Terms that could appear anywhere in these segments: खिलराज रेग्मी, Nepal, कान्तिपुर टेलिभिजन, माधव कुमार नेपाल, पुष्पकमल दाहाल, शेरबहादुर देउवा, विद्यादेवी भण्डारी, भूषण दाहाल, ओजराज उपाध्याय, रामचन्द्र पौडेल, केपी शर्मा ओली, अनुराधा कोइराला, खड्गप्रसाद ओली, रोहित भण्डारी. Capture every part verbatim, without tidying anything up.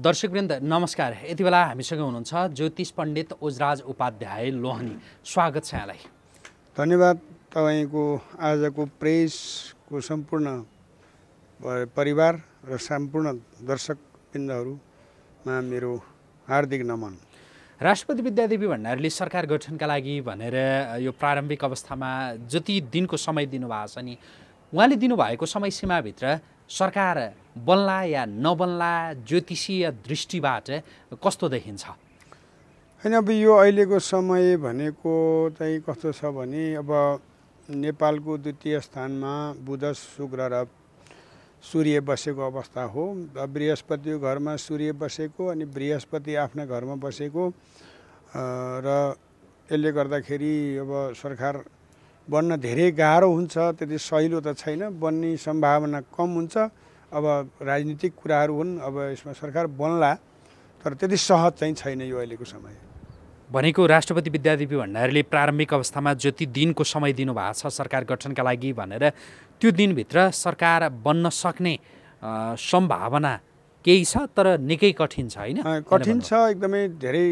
दर्शकवृन्द नमस्कार। यति बेला हामीसँग हुनुहुन्छ ज्योतिष पण्डित ओजराज उपाध्याय लोहनी। स्वागत छ यहाँलाई। धन्यवाद। तपाईको आजको प्रेसको सम्पूर्ण परिवार र सम्पूर्ण दर्शकवृन्दहरुमा मेरो हार्दिक नमन। राष्ट्रपति विद्यादेवी भण्डारीले सरकार गठनका लागि भनेर यो प्रारम्भिक अवस्थामा जति दिनको समय दिनुभएको छ नि, उहाँले दिनुभएको समय सीमाभित्र सरकार बन्ला या नबन्ला ज्योतिषीय दृष्टिबाट कस्तो देखिन्छ? हैन, अब यो अहिलेको समय भनेको चाहिँ कस्तो छ भने, अब नेपालको द्वितीय स्थानमा बुध शुक्र र सूर्य बसेको अवस्था हो। बृहस्पतिको घरमा सूर्य बसेको अनि बृहस्पति आफ्नै घरमा बसेको र यसले गर्दाखेरि अब सरकार बन्न धेरै गाह्रो हुन्छ, त्यति सहिलो त छैन, बन्ने सम्भावना कम हुन्छ। अब राजनीतिक कुराहरू हुन्, अब यसमा सरकार बन्ला, तर त्यति सहज चाहिँ छैन यो अहिलेको समय। भनेको राष्ट्रपति विद्यादेवी भण्डारीले प्रारम्भिक अवस्थामा जति दिनको समय दिनुभएको छ सरकार गठनका लागि भनेर, त्यो दिनभित्र सरकार बन्न सक्ने सम्भावना केही छ तर निकै कठिन छ, होइन? कठिन छ, एकदमै धेरै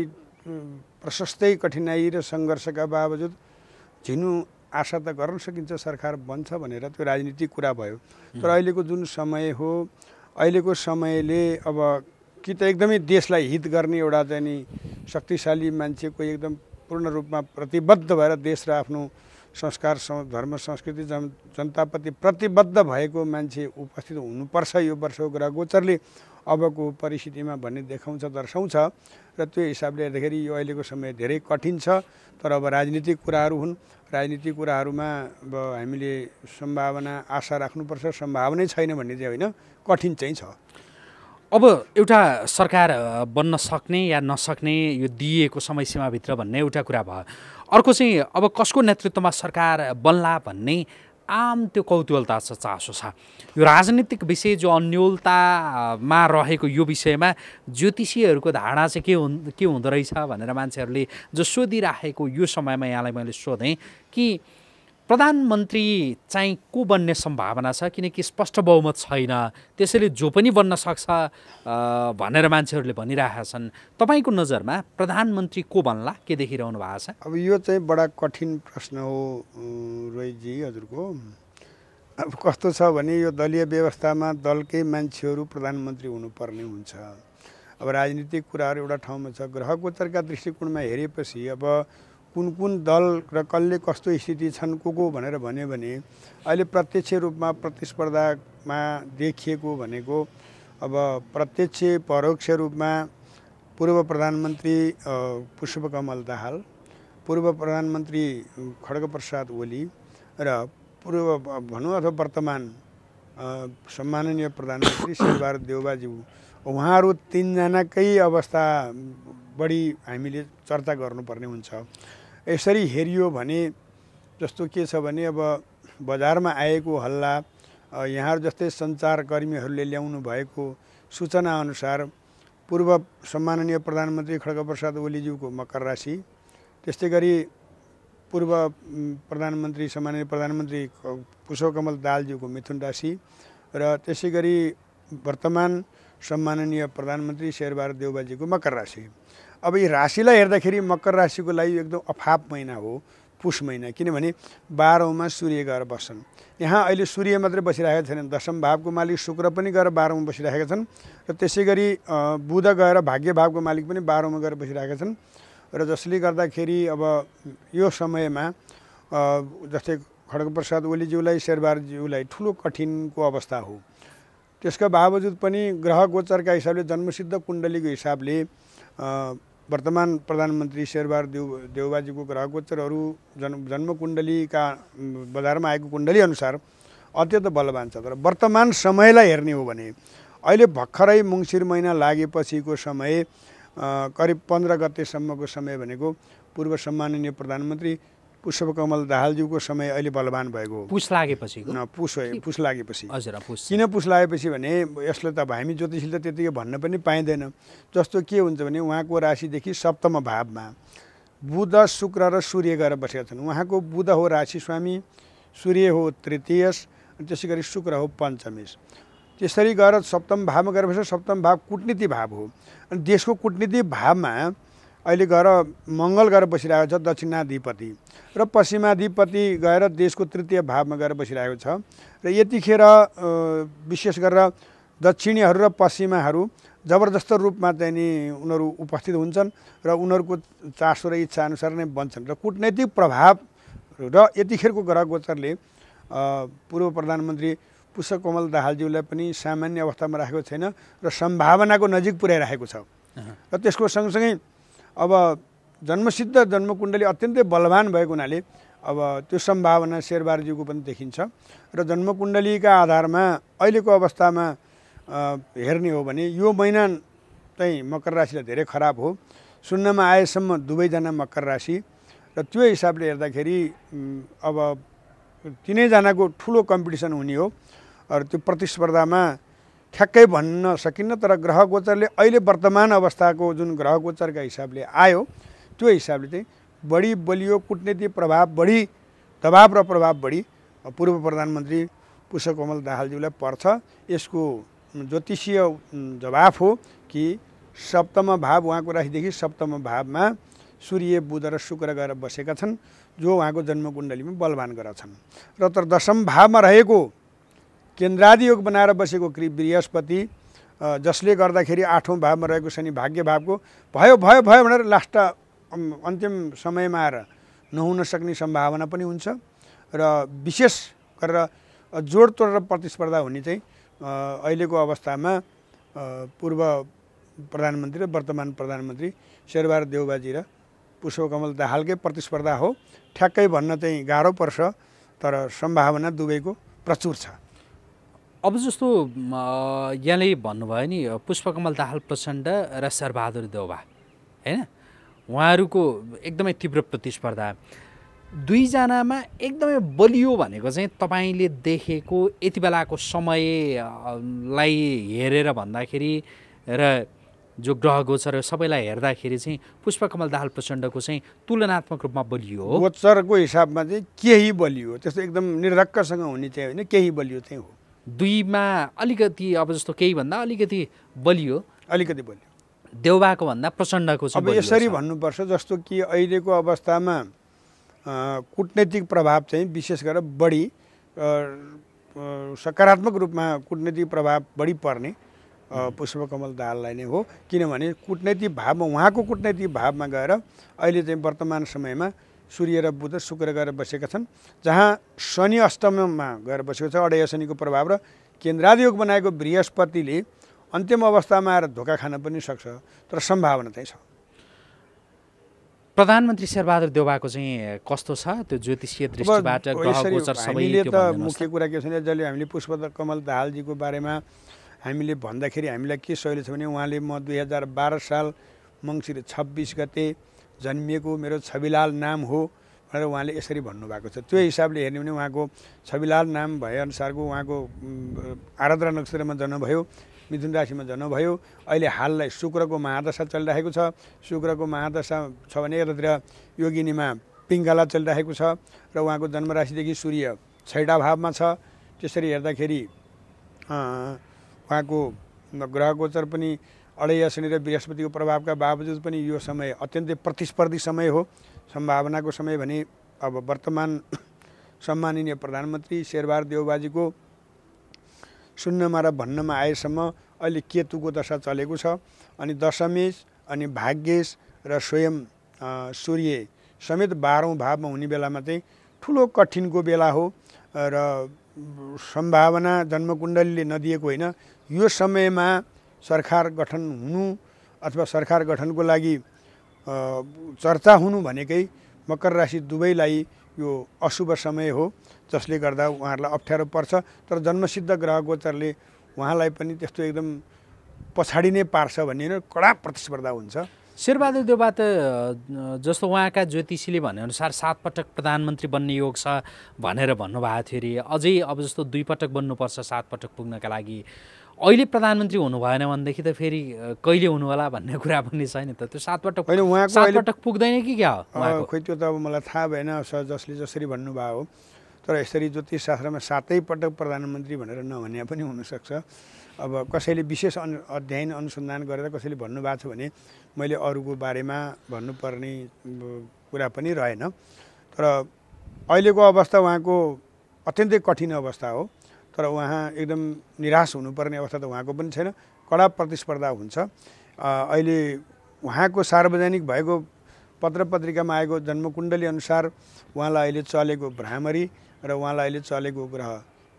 प्रशस्तै कठिनाई र सङ्घर्षका बावजुद झिनु आशा त गर्न सकिन्छ सरकार बन्छ भनेर। त्यो राजनीतिक कुरा भयो, तर अहिलेको जुन समय हो, अहिलेको समयले अब कि त एकदमै देशलाई हित गर्ने एउटा चाहिँ नि शक्तिशाली मान्छेको एकदम पूर्ण रूपमा प्रतिबद्ध भएर देश र आफ्नो संस्कार धर्म संस्कृति जन जनताप्रति प्रतिबद्ध भएको मान्छे उपस्थित हुनुपर्छ, यो वर्षको ग्रह गोचरले अबको परिस्थितिमा भन्ने देखाउँछ दर्शाउँछ। र त्यो हिसाबले हेर्दाखेरि यो अहिलेको समय धेरै कठिन छ। तर अब राजनीतिक कुराहरू हुन्, राजनीतिक कुराहरूमा अब हामीले सम्भावना आशा राख्नुपर्छ, सम्भावनै छैन भन्ने चाहिँ होइन, कठिन चाहिँ छ। अब एउटा सरकार बन्न सक्ने या नसक्ने यो दिएको समयसीमाभित्र भन्ने एउटा कुरा भयो। अर्को चाहिँ अब कसको नेतृत्वमा सरकार बन्ला भन्ने आम त्यो कौतूहलता छ, चासो छ। यो राजनीतिक विषय जो अन्योलतामा रहेको यो विषयमा ज्योतिषीहरूको धारणा चाहिँ के हुन् के हुँदो रहेछ भनेर मान्छेहरूले जो सोधिराखेको यो समयमा यहाँलाई मैले सोधेँ कि प्रधानमन्त्री चाहिँ को बन्ने सम्भावना छ, किनकि स्पष्ट बहुमत छैन, त्यसैले जो पनि बन्न सक्छ भनेर मान्छेहरूले भनिरहेका छन्। तपाईँको नजरमा प्रधानमन्त्री को बन्ला, के देखिरहनु भएको छ? अब यो चाहिँ बडा कठिन प्रश्न हो रोहितजी हजुरको। अब कस्तो छ भने, यो दलीय व्यवस्थामा दलकै मान्छेहरू प्रधानमन्त्री हुनुपर्ने हुन्छ। अब राजनीतिक कुराहरू एउटा ठाउँमा छ, ग्रह गोचरका दृष्टिकोणमा हेरेपछि अब कुन कुन दल र कसले कस्तो स्थिति छन् को को भनेर भन्यो भने, अहिले प्रत्यक्ष रूपमा प्रतिस्पर्धामा देखिएको भनेको अब प्रत्यक्ष परोक्ष रूपमा पूर्व प्रधानमन्त्री पुष्पकमल दाहाल, पूर्व प्रधानमन्त्री खड्गप्रसाद ओली र पूर्व भनौँ अथवा वर्तमान सम्माननीय प्रधानमन्त्री शेरबहादुर देउवाज्यू, उहाँहरू तीनजनाकै अवस्था बढी हामीले चर्चा गर्नुपर्ने हुन्छ। यसरी हेरियो भने जस्तो के छ भने, अब बजारमा आएको हल्ला, यहाँहरू जस्तै सञ्चारकर्मीहरूले ल्याउनु भएको सूचनाअनुसार पूर्व सम्माननीय प्रधानमन्त्री खड्गप्रसाद ओलीज्यूको मकर राशि, त्यस्तै गरी पूर्व प्रधानमन्त्री सम्माननीय प्रधानमन्त्री पुष्पकमल दाहालज्यूको मिथुन राशि र त्यसै गरी वर्तमान सम्माननीय प्रधानमन्त्री शेरबहादुर देउवाज्यूको मकर राशि। अब यो राशिलाई हेर्दाखेरि मकर राशिको लागि एकदम अफाप महिना हो पुष महिना, किनभने बाह्रौँमा सूर्य गएर बस्छन्। यहाँ अहिले सूर्य मात्रै बसिरहेका छैनन्, दशम भावको मालिक शुक्र पनि गएर बाह्रौँमा बसिरहेका छन् र त्यसै गरी बुध गएर भाग्य भावको मालिक पनि बाह्रौँमा गएर बसिरहेका छन्। र जसले गर्दाखेरि अब यो समयमा जस्तै खड्गप्रसाद ओलीज्यूलाई शेरबहादुरज्यूलाई ठुलो कठिनको अवस्था हो। त्यसका बावजुद पनि ग्रह गोचरका हिसाबले जन्मसिद्ध कुण्डलीको हिसाबले वर्तमान प्रधानमन्त्री शेरबहादुर देउ देउवाजीको ग्रह गोचरहरू जन् जन्मकुण्डलीका बजारमा आएको कुण्डली अनुसार अत्यन्त बलवान छ। तर वर्तमान समयलाई हेर्ने हो भने, अहिले भर्खरै मङ्सिर महिना लागेपछिको समय करिब पन्ध्र गतेसम्मको समय भनेको पूर्व सम्माननीय प्रधानमन्त्री पुष्पकमल दाहालज्यूको समय अहिले बलवान भएको पुष लागेपछि पुष पुष लागेपछि किन पुष लागेपछि भने, यसले त अब हामी ज्योतिषीले त त्यतिकै भन्न पनि पाइँदैन। जस्तो के हुन्छ भने, उहाँको राशिदेखि सप्तम भावमा बुध शुक्र र सूर्य गएर बसेका छन्। उहाँको बुध हो राशि स्वामी, सूर्य हो तृतीयस, त्यसै गरी शुक्र हो पञ्चमेश। त्यसरी गएर सप्तम भावमा गएपछि सप्तम भाव कूटनीति भाव हो। अनि देशको कूटनीति भावमा अहिले गएर मङ्गल गएर बसिरहेको छ दक्षिणाधिपति र पश्चिमाधिपति गएर देशको तृतीय भावमा गएर बसिरहेको छ। र यतिखेर विशेष गरेर दक्षिणीहरू र पश्चिमाहरू जबरजस्त रूपमा चाहिँ नि उनीहरू उपस्थित हुन्छन् र उनीहरूको चासो र इच्छा अनुसार नै बन्छन् र कूटनैतिक प्रभाव र यतिखेरको ग्रह गोचरले पूर्व प्रधानमन्त्री पुष्पकमल दाहालज्यूलाई पनि सामान्य अवस्थामा राखेको छैन र सम्भावनाको नजिक पुर्याइराखेको छ। र त्यसको सँगसँगै अब जन्मसिद्ध जन्मकुण्डली अत्यन्तै बलवान भएको हुनाले अब त्यो सम्भावना शेरबहादुरज्यूको पनि देखिन्छ र जन्मकुण्डलीका आधारमा अहिलेको अवस्थामा हेर्ने हो भने यो महिना चाहिँ मकर राशिलाई धेरै खराब हो। शून्यमा आएसम्म दुवैजना मकर राशि र त्यो हिसाबले हेर्दाखेरि अब तीनैजनाको ठुलो कम्पिटिसन हुने हो र त्यो प्रतिस्पर्धामा ठ्याक्कै भन्न सकिन्न। तर ग्रह गोचरले अहिले वर्तमान अवस्थाको जुन ग्रह गोचरका हिसाबले आयो त्यो हिसाबले चाहिँ बढी बलियो कूटनीतिक प्रभाव बढी दबाव र प्रभाव बढी पूर्व प्रधानमन्त्री पुष्पकमल दाहालज्यूलाई पर्छ। यसको ज्योतिषीय जवाफ हो कि सप्तम भाव उहाँको राशिदेखि सप्तम भावमा सूर्य बुध र शुक्र गएर बसेका छन् जो उहाँको जन्मकुण्डलीमा बलवान ग्रह छन्। र तर दशम भावमा रहेको केन्द्रादि योग बनाएर बसेको कृ बृहस्पति जसले गर्दाखेरि आठौँ भावमा रहेको शनि भाग्य भावको भयो भयो भयो भनेर लास्ट अन्तिम समयमा आएर नहुन सक्ने सम्भावना पनि हुन्छ। र विशेष गरेर जोडतोड र प्रतिस्पर्धा हुने चाहिँ अहिलेको अवस्थामा पूर्व प्रधानमन्त्री र वर्तमान प्रधानमन्त्री शेरबहादुर देउवाजी र पुष्पकमल दाहालकै प्रतिस्पर्धा हो। ठ्याक्कै भन्न चाहिँ गाह्रो पर्छ तर सम्भावना दुवैको प्रचुर छ। अब जस्तो यहाँले भन्नुभयो नि पुष्पकमल दाहाल प्रचण्ड र शेरबहादुर देउवा हैन, उहाँहरूको एकदमै तीव्र प्रतिस्पर्धा, दुईजनामा एकदमै बलियो भनेको चाहिँ तपाईँले देखेको यति बेलाको समयलाई हेरेर भन्दाखेरि र जो ग्रह गोचर सबैलाई हेर्दाखेरि चाहिँ पुष्पकमल दाहाल प्रचण्डको चाहिँ तुलनात्मक रूपमा बलियो हो। गोचरको हिसाबमा चाहिँ केही बलियो, त्यस्तो एकदम निर्धक्कसँग हुने चाहिँ होइन, केही बलियो चाहिँ हो। दुईमा अलिकति अब जस्तो केही भन्दा अलिकति बलियो, अलिकति बलियो देउवाको भन्दा प्रचण्डको। अब यसरी भन्नुपर्छ जस्तो कि अहिलेको अवस्थामा कूटनीतिक प्रभाव चाहिँ विशेष गरेर बढी सकारात्मक रूपमा कूटनीतिक प्रभाव बढी पर्ने पुष्पकमल दाहाललाई नै हो। किनभने कूटनीतिक भावमा उहाँको कूटनीतिक भावमा गएर अहिले चाहिँ वर्तमान समयमा सूर्य र बुध शुक्र गएर बसेका छन् जहाँ शनि अष्टममा गएर बसेको छ। अडय शनिको प्रभाव र केन्द्राधियोग बनाएको बृहस्पतिले अन्तिम अवस्थामा आएर धोका खान पनि सक्छ तर सम्भावना चाहिँ छ। प्रधानमन्त्री शेरबहादुर देउवाको चाहिँ कस्तो छ त्यो ज्योतिषीय दृष्टिबाट ग्रह गोचर सबैले? त मुख्य कुरा के छ भने जसले हामीले पुष्पकमल दाहालजीको बारेमा हामीले भन्दाखेरि हामीलाई के सहिलो छ भने उहाँले म दुई हजार बाह्र साल मङ्सिर छब्बिस गते जन्मिएको, मेरो छविलाल नाम हो भनेर उहाँले यसरी भन्नुभएको छ। त्यो हिसाबले हेर्ने भने उहाँको छविलाल नाम भएअनुसारको उहाँको आराधना नक्षत्रमा जन्म भयो, मिथुन राशिमा जन्म भयो। अहिले हाललाई शुक्रको महादशा चलिरहेको छ। शुक्रको महादशा छ भने यतातिर योगिनीमा पिङ्गला चलिरहेको छ र उहाँको जन्मराशिदेखि सूर्य छैटा भावमा छ। त्यसरी हेर्दाखेरि उहाँको ग्रह गोचर पनि अडय शनि र बृहस्पतिको प्रभावका बावजुद पनि यो समय अत्यन्तै प्रतिस्पर्धी समय हो। सम्भावनाको समय भने अब वर्तमान सम्माननीय प्रधानमन्त्री शेरबहादुर देउवाजीको शून्यमा र भन्नमा आएसम्म अहिले केतुको दशा चलेको छ। अनि दशमेश अनि भाग्येश र स्वयं सूर्य समेत बाह्रौँ भावमा हुने बेलामा चाहिँ ठुलो कठिनको बेला हो। र सम्भावना जन्मकुण्डलीले नदिएको होइन, यो समयमा सरकार गठन हुनु अथवा सरकार गठनको लागि चर्चा हुनु भनेकै मकर राशि दुवैलाई यो अशुभ समय हो जसले गर्दा उहाँहरूलाई अप्ठ्यारो पर्छ। तर जन्मसिद्ध ग्रह गोचरले उहाँलाई पनि त्यस्तो एकदम पछाडि नै पार्छ भन्ने कडा प्रतिस्पर्धा हुन्छ। शेरबहादुर देउवा त जस्तो उहाँका ज्योतिषीले भनेअनुसार सात पटक प्रधानमन्त्री बन्ने योग छ भनेर भन्नुभएको थियो अरे, अझै अब जस्तो दुई पटक बन्नुपर्छ सात पटक पुग्नका लागि। अहिले प्रधानमन्त्री हुनु भएन भनेदेखि त फेरि कहिले हुनु होला भन्ने कुरा पनि छैन त। त्यो सात पटक सात पटक पुग्दैन कि क्या हो? खोइ त्यो त अब मलाई थाहा भएन जसले जसरी भन्नुभयो हो। तर यसरी ज्योतिष शास्त्रमा सातै पटक प्रधानमन्त्री भनेर नभन्या पनि हुन सक्छ। अब कसैले विशेष अध्ययन अनुसन्धान गरेर कसैले भन्नु भएको छ भने मैले अरूको बारेमा भन्नुपर्ने कुरा पनि रहेन। तर अहिलेको अवस्था उहाँको अत्यन्तै कठिन अवस्था हो, तर उहाँ एकदम निराश हुनुपर्ने अवस्था त उहाँको पनि छैन। कडा प्रतिस्पर्धा हुन्छ। अहिले उहाँको सार्वजनिक भएको पत्र पत्रिकामा आएको जन्मकुण्डली अनुसार उहाँलाई अहिले चलेको भ्रामरी र उहाँलाई अहिले चलेको ग्रह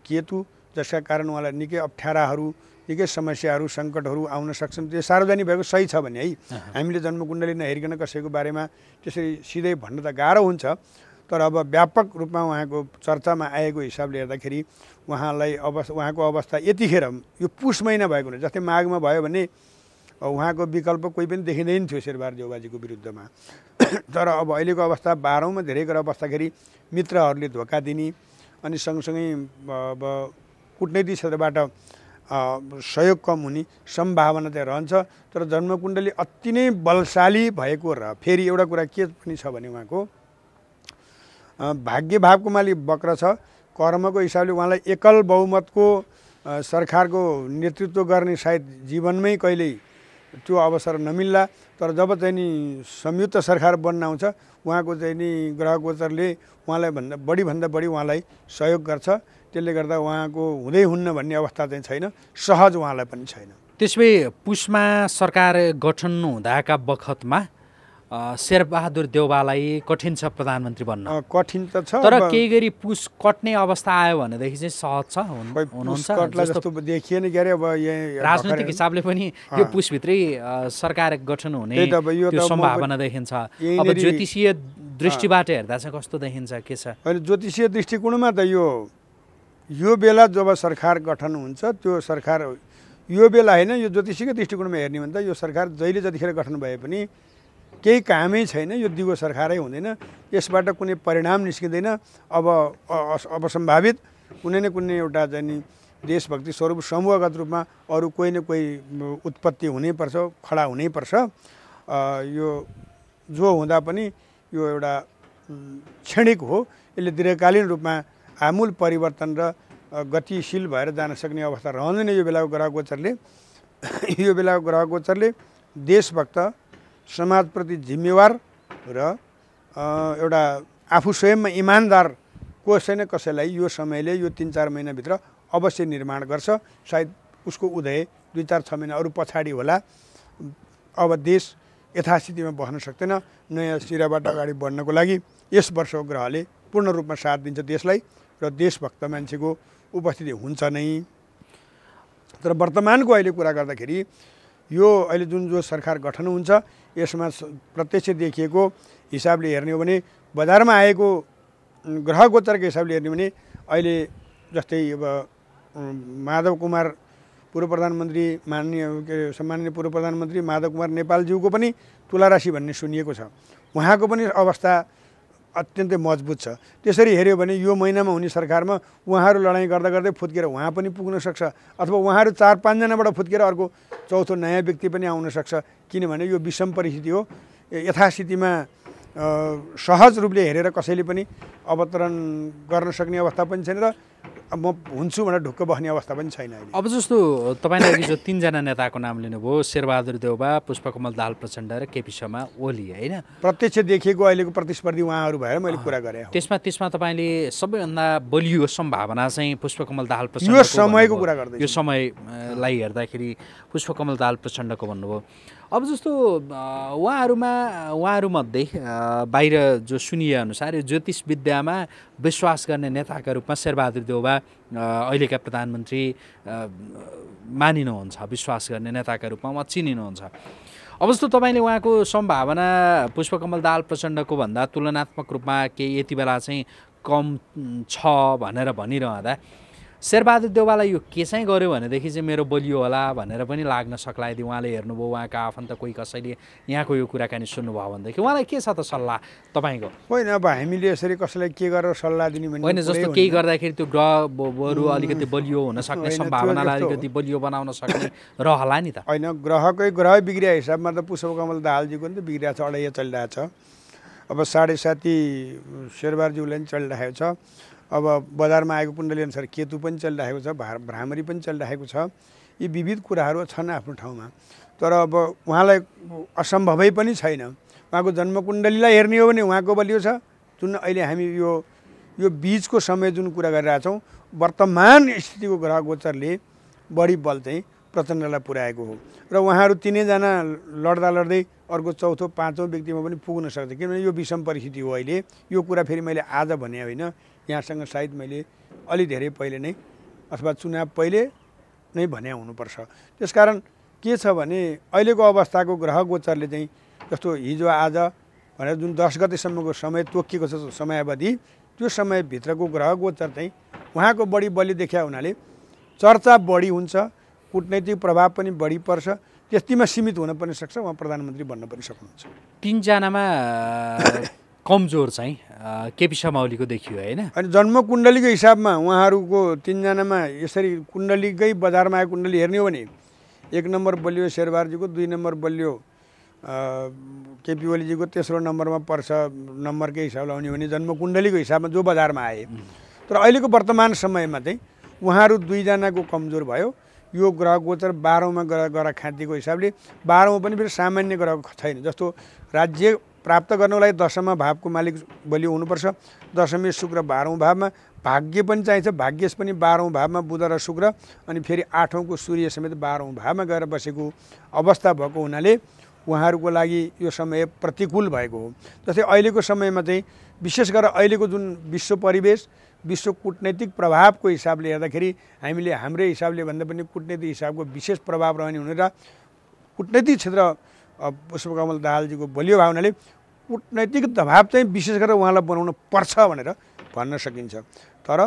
केतु, जसका कारण उहाँलाई निकै अप्ठ्याराहरू, निकै समस्याहरू, सङ्कटहरू आउन सक्छन्। त्यो सार्वजनिक भएको सही छ भने है, हामीले जन्मकुण्डली नहेरिकन कसैको बारेमा त्यसरी सिधै भन्न त गाह्रो हुन्छ। तर अब व्यापक रूपमा उहाँको चर्चामा आएको हिसाबले हेर्दाखेरि उहाँलाई अवस्था उहाँको अवस्था यतिखेर यो पुष महिना भएको हुन, जस्तै माघमा भयो भने उहाँको विकल्प कोही पनि देखिँदैन थियो शेरबहादुर देउवाजीको विरुद्धमा। तर अब अहिलेको अवस्था बाह्रौँमा धेरै गरेर बस्दाखेरि मित्रहरूले धोका दिने अनि सँगसँगै अब कुटनीतिक क्षेत्रबाट सहयोग कम हुने सम्भावना चाहिँ रहन्छ। तर जन्मकुण्डली अति नै बलशाली भएको र फेरि एउटा कुरा के पनि छ भने उहाँको भाग्य भावको मालिक वक्र छ। कर्मको हिसाबले उहाँलाई एकल बहुमतको सरकारको नेतृत्व गर्ने सायद जीवनमै कहिल्यै त्यो अवसर नमिल्ला। तर जब चाहिँ नि संयुक्त सरकार बन्न आउँछ उहाँको चाहिँ नि ग्रह गोचरले उहाँलाई भन्दा बढीभन्दा बढी उहाँलाई सहयोग गर्छ। त्यसले गर्दा उहाँको हुँदै हुन्न भन्ने अवस्था चाहिँ छैन, सहज उहाँलाई पनि छैन। त्यसै पुष्मा सरकार गठन हुँदाका बखतमा शेरबहादुर देउवालाई कठिन छ प्रधानमन्त्री बन्न, कठिन त छ। तर केही गरी पुष कट्ने अवस्था आयो भनेदेखि चाहिँ सहज छ हुनुहुन्छ जस्तो देखिएन के अरे। अब यहाँ राजनीतिक हिसाबले पनि यो पुषभित्रै सरकार गठन हुने त्यो सम्भावना देखिन्छ। अब ज्योतिषीय दृष्टिबाट हेर्दा चाहिँ कस्तो देखिन्छ, के छ? अहिले ज्योतिषीय दृष्टिकोणमा त यो यो बेला जब सरकार गठन हुन्छ त्यो सरकार यो बेला होइन, यो ज्योतिषीको दृष्टिकोणमा हेर्ने हो भने त यो सरकार जहिले जतिखेर गठन भए पनि केही कामै छैन, यो दिगो सरकारै हुँदैन, यसबाट कुनै परिणाम निस्किँदैन। अब अब सम्भावित कुनै न कुनै एउटा चाहिँ नि देशभक्ति स्वरूप समूहगत रूपमा अरू कोही न कोही उत्पत्ति हुनैपर्छ, खडा हुनैपर्छ। यो जो हुँदा पनि यो एउटा क्षणिक हो, यसले दीर्घकालीन रूपमा आमूल परिवर्तन र गतिशील भएर जान सक्ने अवस्था रहँदैन। यो बेलाको ग्रह गोचरले यो बेलाको ग्रह गोचरले देशभक्त, समाजप्रति जिम्मेवार र एउटा आफू स्वयंमा इमान्दार कसै न कसैलाई यो समयले यो तिन चार महिनाभित्र अवश्य निर्माण गर्छ। सायद उसको उदय दुई चार छ महिना अरू पछाडि होला। अब देश यथास्थितिमा बस्न सक्दैन, नयाँ सिराबाट अगाडि बढ्नको लागि यस वर्षको ग्रहले पूर्ण रूपमा साथ दिन्छ देशलाई र देशभक्त मान्छेको उपस्थिति हुन्छ नै। तर वर्तमानको अहिले कुरा गर्दाखेरि यो अहिले जुन जो सरकार गठन हुन्छ यसमा प्रत्यक्ष देखिएको हिसाबले हेर्ने हो भने, बजारमा आएको ग्रह गोचरको हिसाबले हेर्ने हो भने अहिले जस्तै अब माधव कुमार पूर्व प्रधानमन्त्री माननीय सम्माननीय पूर्व प्रधानमन्त्री माधव कुमार नेपालज्यूको पनि तुला राशि भन्ने सुनिएको छ। उहाँको पनि अवस्था अत्यन्तै मजबुत छ। त्यसरी हेऱ्यो भने यो महिनामा हुने सरकारमा उहाँहरू लडाइँ गर्दा गर्दै फुत्केर उहाँ पनि पुग्न सक्छ, अथवा उहाँहरू चार पाँचजनाबाट फुत्केर अर्को चौथो नयाँ व्यक्ति पनि आउन सक्छ। किनभने यो विषम परिस्थिति हो। यथास्थितिमा सहज रूपले हेरेर कसैले पनि अवतरण गर्न सक्ने अवस्था पनि छैन र म हुन्छु भनेर ढुक्क बस्ने अवस्था पनि छैन। अब जस्तो तपाईँले हिजो तिनजना नेताको नाम लिनुभयो, शेरबहादुर देउवा, पुष्पकमल दाहाल प्रचण्ड र केपी शर्मा ओली, होइन? प्रत्यक्ष देखिएको अहिलेको प्रतिस्पर्धी उहाँहरू भएर मैले कुरा गरेँ। त्यसमा त्यसमा तपाईँले सबैभन्दा बलियो सम्भावना चाहिँ पुष्पकमल दाहाल प्रचण्ड, यो समयको कुरा गर्दै यो समयलाई हेर्दाखेरि पुष्पकमल दाहाल प्रचण्डको भन्नुभयो। अब जस्तो उहाँहरूमा उहाँहरूमध्ये बाहिर जो सुनिएअनुसार यो ज्योतिष विद्यामा विश्वास गर्ने नेताका रूपमा शेरबहादुर देउवा अहिलेका प्रधानमन्त्री मानिनुहुन्छ, विश्वास गर्ने नेताका रूपमा उहाँ चिनिनुहुन्छ। अब जस्तो तपाईँले उहाँको सम्भावना पुष्पकमल दाहाल प्रचण्डको भन्दा तुलनात्मक रूपमा केही यति बेला चाहिँ कम छ भनेर भनिरहँदा शेरबहादुर देउवालाई यो के चाहिँ गर्यो भनेदेखि चाहिँ मेरो बलियो होला भनेर पनि लाग्न सक्ला। यदि उहाँले हेर्नुभयो उहाँका आफन्त कोही कसैले यहाँको यो कुराकानी सुन्नुभयो भनेदेखि उहाँलाई के छ त सल्लाह तपाईँको? होइन, अब हामीले यसरी कसैलाई के गरेर सल्लाह दिने भने होइन, जस्तो केही गर्दाखेरि त्यो ग्रह बरु अलिकति बलियो हुन सक्ने सम्भावनालाई अलिकति बलियो बनाउन सक्ने रहला नि त। होइन, ग्रहकै ग्रह बिग्रिया हिसाबमा त पुष्पकमल दाहालजीको नि त बिग्रिया छ, अडैया चलिरहेको छ। अब साढे साती शेरबहादुरज्यूलाई पनि चलिरहेको छ। अब बजार में आएको कुण्डली अनुसार केतु पनि चलिरहेको छ, भ्रामरी पनि चलिरहेको छ। यी विविध कुराहरू छन् आफ्नो ठाउँमा, तर अब उहाँलाई असम्भवै पनि छैन। उहाँको जन्मकुण्डलीलाई हेर्ने हो भने उहाँको बलियो छ। जुन अहिले हामी यो यो बीचको समय जुन कुरा गरिरहेछौँ, वर्तमान स्थितिको ग्रह गोचरले बढी बल चाहिँ प्रचण्डलाई पुर्याएको हो र उहाँहरू तीनैजना लड्दा लड्दै अर्को चौथो पाँचौँ व्यक्तिमा पनि पुग्न सक्छ। किनभने यो विषम परिस्थिति हो अहिले। यो कुरा फेरि मैले आज भने होइन, यहाँसँग सायद मैले अलि धेरै पहिले नै अथवा चुनाव पहिले नै भने हुनुपर्छ। त्यसकारण के छ भने अहिलेको अवस्थाको ग्रह गोचरले चाहिँ जस्तो हिजो आज भनेर जुन दस गतेसम्मको समय तोकिएको छ समयावधि, त्यो समयभित्रको ग्रह गोचर चाहिँ उहाँको बढी बलि देखिया हुनाले चर्चा बढी हुन्छ, कूटनीतिक प्रभाव पनि बढी पर्छ। त्यतिमा सीमित हुन पनि सक्छ, उहाँ प्रधानमन्त्री बन्न पनि सक्नुहुन्छ। तीनजनामा कमजोर चाहिँ केपी शर्मा ओलीको देखियो होइन, अनि जन्मकुण्डलीको हिसाबमा उहाँहरूको तीनजनामा यसरी कुण्डलीकै बजारमा आएको कुण्डली हेर्ने हो भने एक नम्बर बलियो शेरबहादुरजीको, दुई नम्बर बलियो केपी ओलीजीको, तेस्रो नम्बरमा पर्छ नम्बरकै हिसाबले आउने भने जन्मकुण्डलीको हिसाबमा जो बजारमा आए। तर अहिलेको वर्तमान समयमा चाहिँ उहाँहरू दुईजनाको कमजोर भयो। यो ग्रह गोचर बाह्रौँमा ग्रह ग्रह खाँतीको हिसाबले बाह्रौँ पनि फेरि सामान्य ग्रह छैन। जस्तो राज्य प्राप्त गर्नको लागि दशमा भावको मालिक बलियो हुनुपर्छ। दशमी शुक्र बाह्रौँ भावमा, भाग्य पनि चाहिन्छ, भाग्यस पनि बाह्रौँ भावमा बुध र शुक्र, अनि फेरि आठौँको सूर्य समेत बाह्रौँ भावमा गएर बसेको अवस्था भएको हुनाले उहाँहरूको लागि यो समय प्रतिकूल भएको हो। जस्तै अहिलेको समयमा चाहिँ विशेष गरेर अहिलेको जुन विश्व परिवेश, विश्व कूटनीतिक प्रभावको हिसाबले हेर्दाखेरि हामीले हाम्रै हिसाबले भन्दा पनि कूटनीतिक हिसाबको विशेष प्रभाव रहने हुनेर कूटनीतिक क्षेत्र पुष्पकमल दाहालजीको बलियो भाव हुनाले कूटनीतिक दबाव चाहिँ विशेष गरेर उहाँलाई बनाउनु पर्छ भनेर भन्न सकिन्छ। तर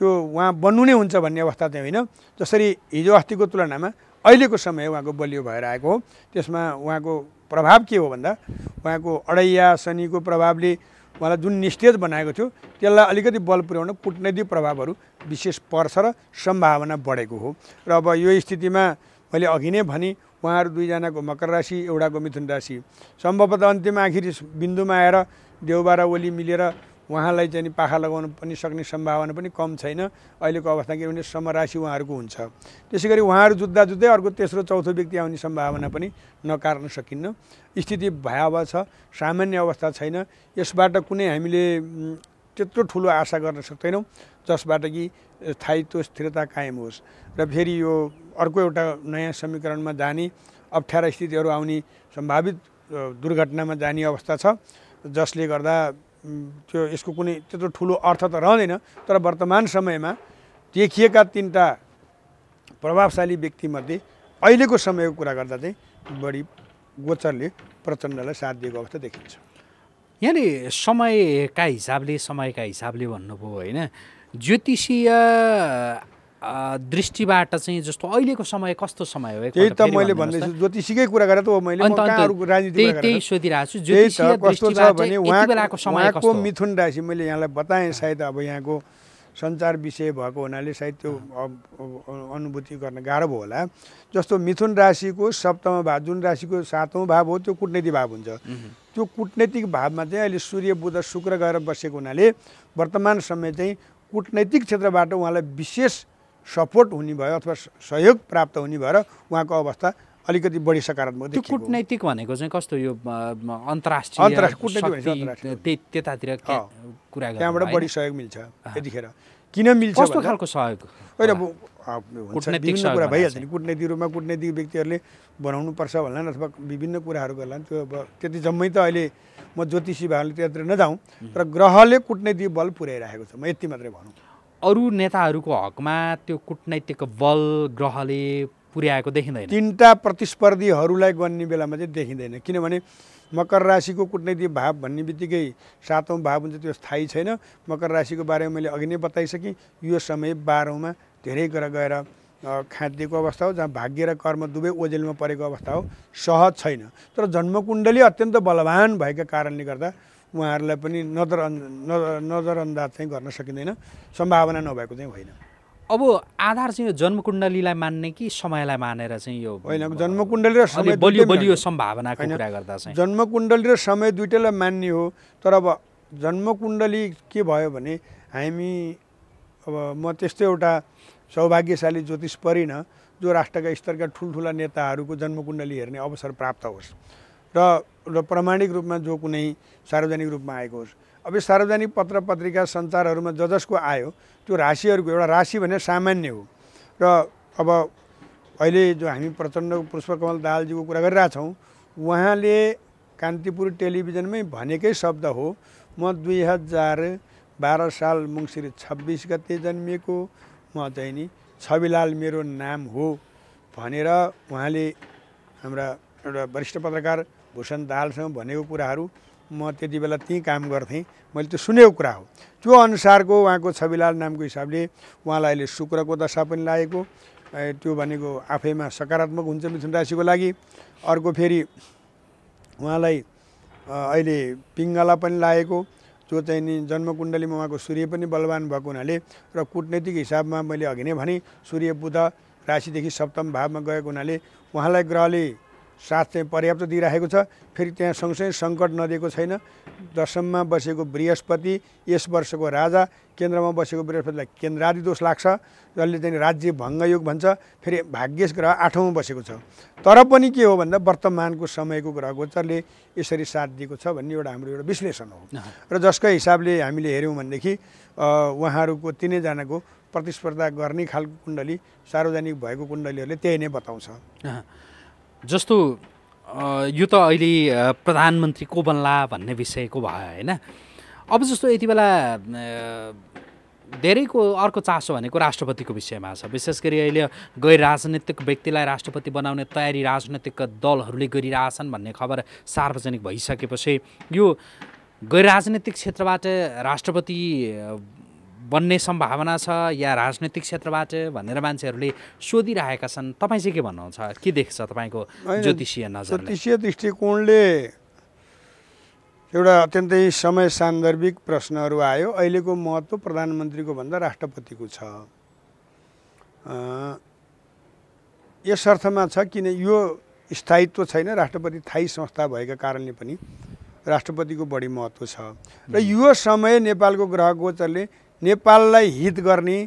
त्यो उहाँ बन्नु नै हुन्छ भन्ने अवस्था चाहिँ होइन। जसरी हिजो अस्तिको तुलनामा अहिलेको समय उहाँको बलियो भएर आएको हो। त्यसमा उहाँको प्रभाव के हो भन्दा उहाँको अडैया शनिको प्रभावले उहाँलाई जुन निस्तेज बनाएको थियो त्यसलाई अलिकति बल पुर्याउन कूटनीतिक प्रभावहरू विशेष पर्छ र सम्भावना बढेको हो। र अब यो स्थितिमा मैले अघि नै भने उहाँहरू दुईजनाको मकर राशि, एउटाको मिथुन राशि, सम्भवतः अन्तिम आखिरी बिन्दुमा आएर देउवा र ओली मिलेर उहाँलाई चाहिँ पाखा लगाउनु पनि सक्ने सम्भावना पनि कम छैन अहिलेको अवस्था। किनभने समराशि उहाँहरूको हुन्छ। त्यसै गरी उहाँहरू जुत्दा जुत्दै अर्को तेस्रो चौथो व्यक्ति आउने सम्भावना पनि नकार्न सकिन्न। स्थिति भयावह छ, सामान्य अवस्था छैन। यसबाट कुनै हामीले त्यत्रो ठुलो आशा गर्न सक्दैनौँ जसबाट कि स्थायित्व स्थिरता कायम होस्। र फेरि यो अर्को एउटा नयाँ समीकरणमा जाने, अप्ठ्यारा स्थितिहरू आउने, सम्भावित दुर्घटनामा जाने अवस्था छ, जसले गर्दा त्यो यसको कुनै त्यत्रो ठुलो अर्थ त रहँदैन। तर वर्तमान समयमा देखिएका तिनवटा प्रभावशाली व्यक्तिमध्ये अहिलेको समयको कुरा गर्दा चाहिँ बढी गोचरले प्रचण्डलाई साथ दिएको अवस्था देखिन्छ। यहाँले समयका हिसाबले समयका हिसाबले भन्नुभयो होइन, ज्योतिषीय दृष्टिबाट चाहिँ जस्तो अहिलेको समय कस्तो समय हो? त्यही त मैले भन्दैछु, ज्योतिषीकै कुरा गरेर त मैले राजनीति सोधिरहेको छु। ज्योतिषीय दृष्टिबाट यति बेलाको समय कस्तो? मिथुन राशि मैले यहाँलाई बताएँ, सायद अब यहाँको सञ्चार विषय भएको हुनाले सायद त्यो अनुभूति गर्न गाह्रो भयो होला। जस्तो मिथुन राशिको सप्तम भाव, जुन राशिको सातौँ भाव हो, त्यो कूटनीतिक भाव हुन्छ। त्यो कूटनीतिक भावमा चाहिँ अहिले सूर्य बुध शुक्र गएर बसेको हुनाले वर्तमान समय चाहिँ कूटनीतिक क्षेत्रबाट उहाँलाई विशेष सपोर्ट हुने भयो अथवा सहयोग प्राप्त हुने भएर उहाँको अवस्था अलिकति बढी सकारात्मक। त्यो कूटनीतिक भनेको चाहिँ कस्तो? यो अन्तर्राष्ट्रिय त्यतातिर कुरा गर्छ, त्यहाँबाट बढी सहयोग मिल्छ। यतिखेर किन मिल्छ? कस्तो खालको सहयोग? होइन कुरा भइहाल्छ नि, कूटनीतिक रूपमा कूटनीतिक व्यक्तिहरूले बनाउनुपर्छ भन्लान् अथवा विभिन्न कुराहरू गर्लान्। त्यो अब त्यति जम्मै त अहिले म ज्योतिषी भावले त्यतातिर नजाउँ। तर ग्रहले कूटनीतिक बल पुर्याइरहेको छ, म यति मात्रै भनौँ। अरू नेताहरूको हकमा त्यो कूटनीतिक बल ग्रहले पुर्याएको देखिँदैन। तिनवटा प्रतिस्पर्धीहरूलाई गर्ने बेलामा चाहिँ देखिँदैन। किनभने मकर राशिको कूटनीतिक भाव भन्ने बित्तिकै सातौँ भाव हुन्छ, त्यो स्थायी छैन। मकर राशिको बारेमा मैले अघि नै बताइसकेँ। यो समय बाह्रौँमा धेरै गरेर गएर खाँदिएको अवस्था हो, जहाँ भाग्य र कर्म दुवै ओझेलमा परेको अवस्था हो, सहज छैन। तर जन्मकुण्डली अत्यन्त बलवान भएका कारणले गर्दा उहाँहरूलाई पनि नजर नजरअन्दाज चाहिँ गर्न सकिँदैन, सम्भावना नभएको चाहिँ होइन। अब आधार चाहिँ यो जन्मकुण्डलीलाई मान्ने कि समयलाई मानेर चाहिँ? यो होइन, जन्मकुण्डली र समय बलियो बलियो सम्भावनाको कुरा गर्दा चाहिँ जन्मकुण्डली र समय दुइटैलाई मान्ने हो। तर अब जन्मकुण्डली के भयो भने हामी अब म त्यस्तै एउटा सौभाग्यशाली ज्योतिष परिन जो राष्ट्रका स्तरका ठुलठुला नेताहरूको जन्मकुण्डली हेर्ने अवसर प्राप्त होस् र प्रमाणिक रूपमा जो कुनै सार्वजनिक रूपमा आएको होस्। अब यो सार्वजनिक पत्र पत्रिका सञ्चारहरूमा ज जसको आयो त्यो राशिहरूको एउटा राशि भने सामान्य हो र अब अहिले जो हामी प्रचण्ड पुष्पकमल दाहालजीको कुरा गरिरहेछौँ उहाँले कान्तिपुर टेलिभिजनमै भनेकै शब्द हो। म दुई हजार बाह्र साल मङ्सिर छब्बिस गते जन्मिएको, म चाहिँ नि छविलाल मेरो नाम हो भनेर उहाँले हाम्रा एउटा वरिष्ठ पत्रकार भूषण दाहालसँग भनेको कुराहरू म त्यति बेला त्यहीँ काम गर्थेँ, मैले त्यो सुनेको कुरा हो। त्यो अनुसारको उहाँको छविलाल नामको हिसाबले उहाँलाई अहिले शुक्रको दशा पनि लागेको, त्यो भनेको आफैमा सकारात्मक हुन्छ मिथुन राशिको लागि। अर्को फेरि उहाँलाई अहिले पिङ्गला पनि लागेको, जो चाहिँ नि जन्मकुण्डलीमा उहाँको सूर्य पनि बलवान भएको हुनाले र कूटनीतिक हिसाबमा मैले अघि नै भने सूर्य बुध राशिदेखि सप्तम भावमा गएको हुनाले उहाँलाई ग्रहले साथ चाहिँ पर्याप्त दिइराखेको छ। फेरि त्यहाँ सँगसँगै सङ्कट नदिएको छैन। दशममा बसेको बृहस्पति यस वर्षको राजा, केन्द्रमा बसेको बृहस्पतिलाई केन्द्रादि दोष लाग्छ, जसले चाहिँ राज्य भङ्गयोग भन्छ। फेरि भाग्येश ग्रह आठौँमा बसेको छ, तर पनि के हो भन्दा वर्तमानको समयको ग्रह गोचरले यसरी साथ दिएको छ भन्ने एउटा हाम्रो एउटा विश्लेषण हो र जसको हिसाबले हामीले हेऱ्यौँ भनेदेखि उहाँहरूको तिनैजनाको प्रतिस्पर्धा गर्ने खालको कुण्डली सार्वजनिक भएको कुण्डलीहरूले त्यही नै बताउँछ। जस्तो यो त अहिले प्रधानमन्त्री को बन्ला भन्ने विषयको भयो होइन। अब जस्तो यति बेला धेरैको अर्को चासो भनेको राष्ट्रपतिको विषयमा छ, विशेष गरी अहिले गैर राजनीतिक व्यक्तिलाई राष्ट्रपति बनाउने तयारी राजनीतिक दलहरूले गरिरहेछन् भन्ने खबर सार्वजनिक भइसकेपछि यो गैर राजनीतिक क्षेत्रबाट राष्ट्रपति बन्ने सम्भावना छ या राजनीतिक क्षेत्रबाट भनेर मान्छेहरूले सोधिरहेका छन्। तपाईँ चाहिँ के भन्नुहुन्छ, के देख्छ तपाईँको ज्योतिषीय नजरले? ज्योतिषीय दृष्टिकोणले एउटा अत्यन्तै समय सान्दर्भिक प्रश्नहरू आयो। अहिलेको महत्त्व प्रधानमन्त्रीको भन्दा राष्ट्रपतिको छ, यस अर्थमा छ किन यो स्थायित्व छैन, राष्ट्रपति थायी संस्था भएका कारणले पनि राष्ट्रपतिको बढी महत्त्व छ र यो समय नेपालको ग्रह गोचरले नेपाललाई हित गर्ने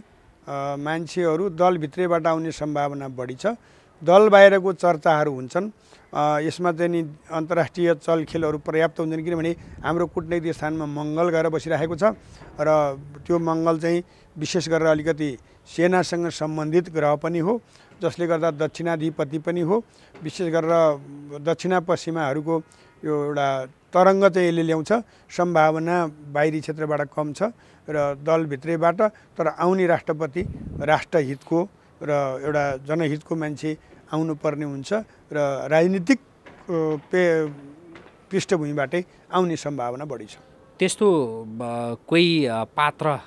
मान्छेहरू दलभित्रैबाट आउने सम्भावना बढी छ। दल बाहिरको चर्चाहरू हुन्छन्, यसमा चाहिँ नि अन्तर्राष्ट्रिय चलखेलहरू पर्याप्त हुन्छन् किनभने हाम्रो कुटनीतिक स्थानमा मङ्गल गएर बसिरहेको छ र त्यो मङ्गल चाहिँ विशेष गरेर अलिकति सेनासँग सम्बन्धित ग्रह पनि हो, जसले गर्दा दक्षिणाधिपति पनि हो। विशेष गरेर दक्षिणा पश्चिमाहरूको यो एउटा तरङ्ग चाहिँ यसले ल्याउँछ, सम्भावना बाहिरी क्षेत्रबाट कम छ र दलभित्रैबाट, तर आउने राष्ट्रपति राष्ट्रहितको र एउटा जनहितको मान्छे आउनुपर्ने हुन्छ र राजनीतिक पे पृष्ठभूमिबाटै आउने सम्भावना बढी छ। त्यस्तो कोही पात्र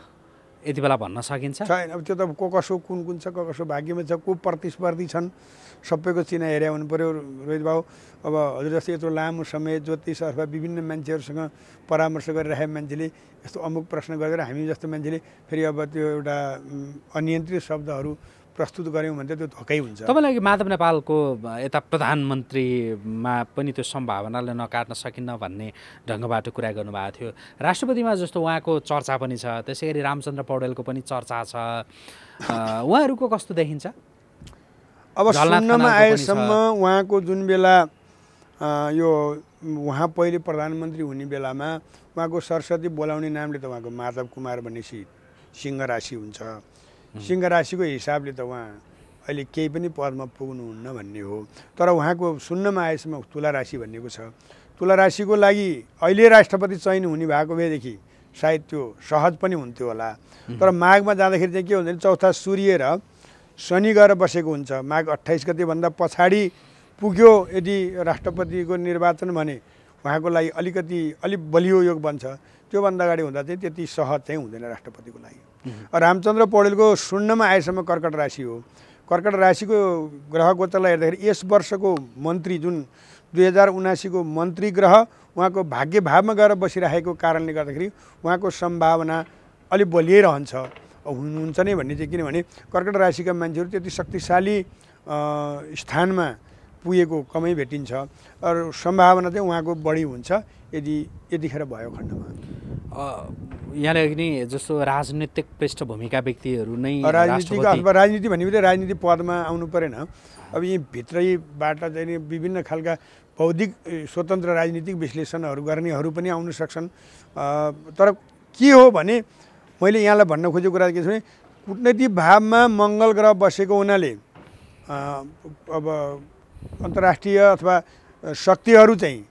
यति बेला भन्न सकिन्छ छैन। अब त्यो त को कसो कुन कुन छ, को कसो भाग्यमा छ, को प्रतिस्पर्धी छन्, सबैको चिना हेऱ्या हुनु पऱ्यो रोहित भाउ। अब हजुर जस्तै यत्रो लामो समय ज्योतिष अथवा विभिन्न मान्छेहरूसँग परामर्श गरिरहेको मान्छेले यस्तो अमुक प्रश्न गरेर हामी जस्तो मान्छेले फेरि अब त्यो एउटा अनियन्त्रित शब्दहरू प्रस्तुत गऱ्यौँ भने त्यो धोकै हुन्छ। तपाईँलाई माधव नेपालको यता प्रधानमन्त्रीमा पनि त्यो सम्भावनाले नकाट्न सकिन्न भन्ने ढङ्गबाट कुरा गर्नुभएको थियो। राष्ट्रपतिमा जस्तो उहाँको चर्चा पनि छ, त्यसै गरी रामचन्द्र पौडेलको पनि चर्चा छ, उहाँहरूको कस्तो देखिन्छ? अब सुन्नमा आएसम्म उहाँको जुन बेला यो उहाँ पहिले प्रधानमन्त्री हुने बेलामा उहाँको सरस्वती बोलाउने नामले त उहाँको माधव कुमार भनेपछि सिंह राशि हुन्छ, सिंह राशिको हिसाबले त उहाँ अहिले केही पनि पदमा पुग्नुहुन्न भन्ने हो। तर उहाँको सुन्नमा आएसम्म तुला राशि भन्नेको छ, तुला राशिको लागि अहिले राष्ट्रपति चयन हुने भएको भएदेखि सायद त्यो सहज पनि हुन्थ्यो होला। तर माघमा जाँदाखेरि चाहिँ के हुन्छ भने चौथा सूर्य र शनि गएर बसेको हुन्छ, माघ अट्ठाइस गतिभन्दा पछाडि पुग्यो यदि राष्ट्रपतिको निर्वाचन भने उहाँको लागि अलिकति अलिक बलियो योग बन्छ। त्योभन्दा अगाडि हुँदा चाहिँ त्यति सहज चाहिँ हुँदैन राष्ट्रपतिको लागि। रामचन्द्र पौडेलको शून्यमा आएसम्म कर्कट राशि हो, कर्कट राशिको ग्रह गोचरलाई हेर्दाखेरि यस वर्षको मन्त्री जुन दुई हजार उनासीको मन्त्री ग्रह उहाँको भाग्य भावमा गएर बसिरहेको कारणले गर्दाखेरि उहाँको सम्भावना अलिक बलिइरहन्छ हुनुहुन्छ नै भन्ने चाहिँ, किनभने कर्कट राशिका मान्छेहरू त्यति शक्तिशाली स्थानमा पुगेको कमै भेटिन्छ र सम्भावना चाहिँ उहाँको बढी हुन्छ यदि यतिखेर भयो खण्डमा। यहाँले अघि जस्तो राजनीतिक पृष्ठभूमिका व्यक्तिहरू नै राजनीतिको अथवा राजनीति भनेपछि राजनीति पदमा आउनु परेन। अब यही भित्रैबाट चाहिँ विभिन्न खालका बौद्धिक स्वतन्त्र राजनीतिक विश्लेषणहरू गर्नेहरू पनि आउन सक्छन्। तर के हो भने मैले यहाँलाई भन्न खोजेको कुरा के छ भने कुटनीतिक भावमा मङ्गल ग्रह बसेको हुनाले अब अन्तर्राष्ट्रिय अथवा शक्तिहरू चाहिँ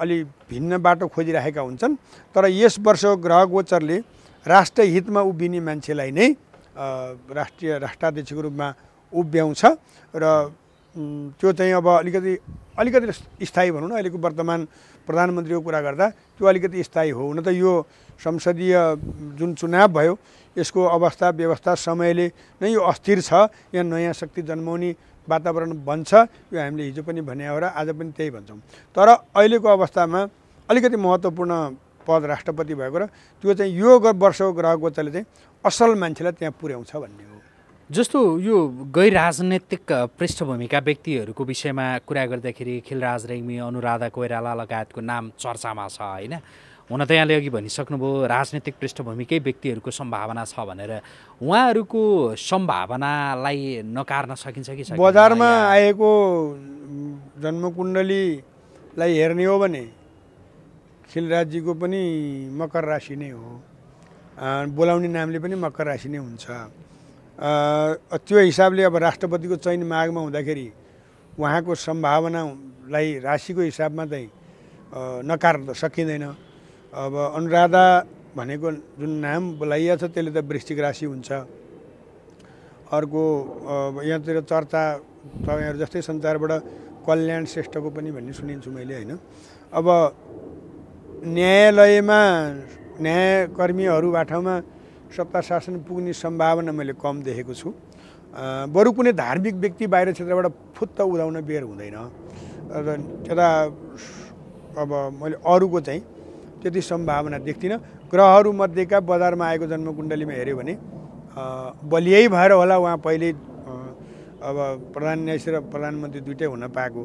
अलि भिन्न बाटो खोजिराखेका हुन्छन्। तर यस वर्ष ग्रह गोचरले राष्ट्र हितमा उभिने मान्छेलाई नै राष्ट्रिय राष्ट्राध्यक्षको रूपमा उभ्याउँछ र त्यो चाहिँ अब अलिकति अलिकति स्थायी भनौँ न, अहिलेको वर्तमान प्रधानमन्त्रीको कुरा गर्दा त्यो अलिकति स्थायी हो। हुन त यो संसदीय जुन चुनाव भयो यसको अवस्था व्यवस्था समयले नै यो अस्थिर छ। यहाँ नयाँ शक्ति जन्माउने वातावरण बन्छ, यो हामीले हिजो पनि भने हो र आज पनि त्यही भन्छौँ। तर अहिलेको अवस्थामा अलिकति महत्त्वपूर्ण पद राष्ट्रपति भएको र त्यो चाहिँ यो वर्षको ग्रह गोचरले चाहिँ असल मान्छेलाई त्यहाँ पुर्याउँछ भन्ने हो। जस्तो यो गैर राजनैतिक पृष्ठभूमिका व्यक्तिहरूको विषयमा कुरा गर्दाखेरि खिलराज रेग्मी, अनुराधा कोइराला लगायतको नाम चर्चामा छ होइन। हुन त यहाँले अघि भनिसक्नुभयो राजनीतिक पृष्ठभूमिकै व्यक्तिहरूको सम्भावना छ भनेर। उहाँहरूको सम्भावनालाई नकार्न सकिन्छ कि सकिन्छ? बजारमा आएको जन्मकुण्डलीलाई हेर्ने हो भने खिलराजीको पनि मकर राशि नै हो, बोलाउने नामले पनि मकर राशि नै हुन्छ। त्यो हिसाबले अब राष्ट्रपतिको चयन मागमा हुँदाखेरि उहाँको सम्भावनालाई राशिको हिसाबमा चाहिँ नकार्न सकिँदैन। अब अनुराधा भनेको जुन नाम बोलाइएको छ त्यसले त वृश्चिक राशि हुन्छ। अर्को यहाँतिर चर्चा तपाईँहरू जस्तै सञ्चारबाट कल्याण श्रेष्ठको पनि भन्ने सुनिन्छु मैले होइन। अब न्यायालयमा न्यायकर्मीहरूबाटमा सत्ता शासन पुग्ने सम्भावना मैले कम देखेको छु। बरु कुनै धार्मिक व्यक्ति बाहिर क्षेत्रबाट फुत्त उदाउन बेर हुँदैन र त्यता अब मैले अरूको चाहिँ त्यति सम्भावना देख्दिनँ। ग्रहहरूमध्येका बजारमा आएको जन्मकुण्डलीमा हेऱ्यो भने बलियै भएर होला उहाँ पहिले अब प्रधान न्यायाधीश र प्रधानमन्त्री दुइटै हुन पाएको,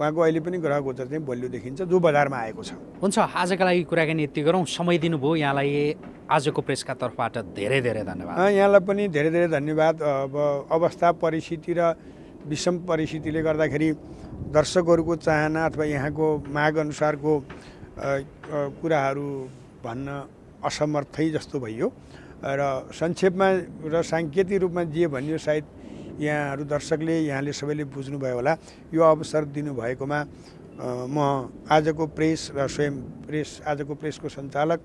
उहाँको अहिले पनि ग्रह गोचर चाहिँ बलियो देखिन्छ जो बजारमा आएको छ। हुन्छ, आजका लागि कुराकानी यति गरौँ। समय दिनुभयो यहाँलाई, आजको प्रेसका तर्फबाट धेरै धेरै धन्यवाद। यहाँलाई पनि धेरै धेरै धन्यवाद। अब अवस्था परिस्थिति र विषम परिस्थितिले गर्दाखेरि दर्शकहरूको चाहना अथवा यहाँको माग अनुसारको कुराहरू भन्न असमर्थै जस्तो भइयो र संक्षेपमा र साङ्केतिक रूपमा जे भनियो सायद यहाँहरू दर्शकले यहाँले सबैले बुझ्नुभयो होला। यो अवसर दिनुभएकोमा म आजको प्रेस र स्वयं प्रेस आजको प्रेसको सञ्चालक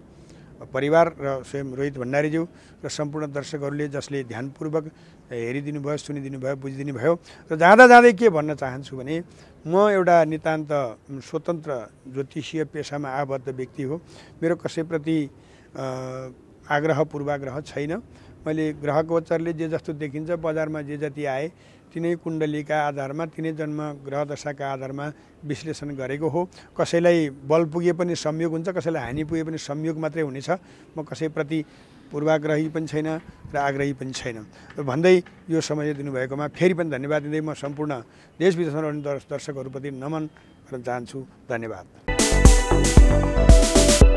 परिवार र स्वयं रोहित भण्डारीज्यू र सम्पूर्ण दर्शकहरूले जसले ध्यानपूर्वक हेरिदिनु भयो, सुनिदिनु भयो, बुझिदिनु भयो। र जाँदा जाँदै के भन्न चाहन्छु भने म एउटा नितान्त स्वतन्त्र ज्योतिषीय पेसामा आबद्ध व्यक्ति हो। मेरो कसैप्रति आग्रह पूर्वाग्रह छैन। मैले ग्रह गोचरले जे जस्तो देखिन्छ बजारमा जे जति आए तिनै कुण्डलीका आधारमा तिनै जन्म ग्रह दशाका आधारमा विश्लेषण गरेको हो। कसैलाई बल पुगे पनि संयोग हुन्छ, कसैलाई हानि पुगे पनि संयोग मात्रै हुनेछ। म कसैप्रति पूर्वाग्रही पनि छैन र आग्रही पनि छैन। र भन्दै यो समय दिनुभएकोमा फेरि पनि धन्यवाद दिँदै म सम्पूर्ण देश विदेशमा रहने दर्शकहरूप्रति नमन गर्न चाहन्छु। धन्यवाद।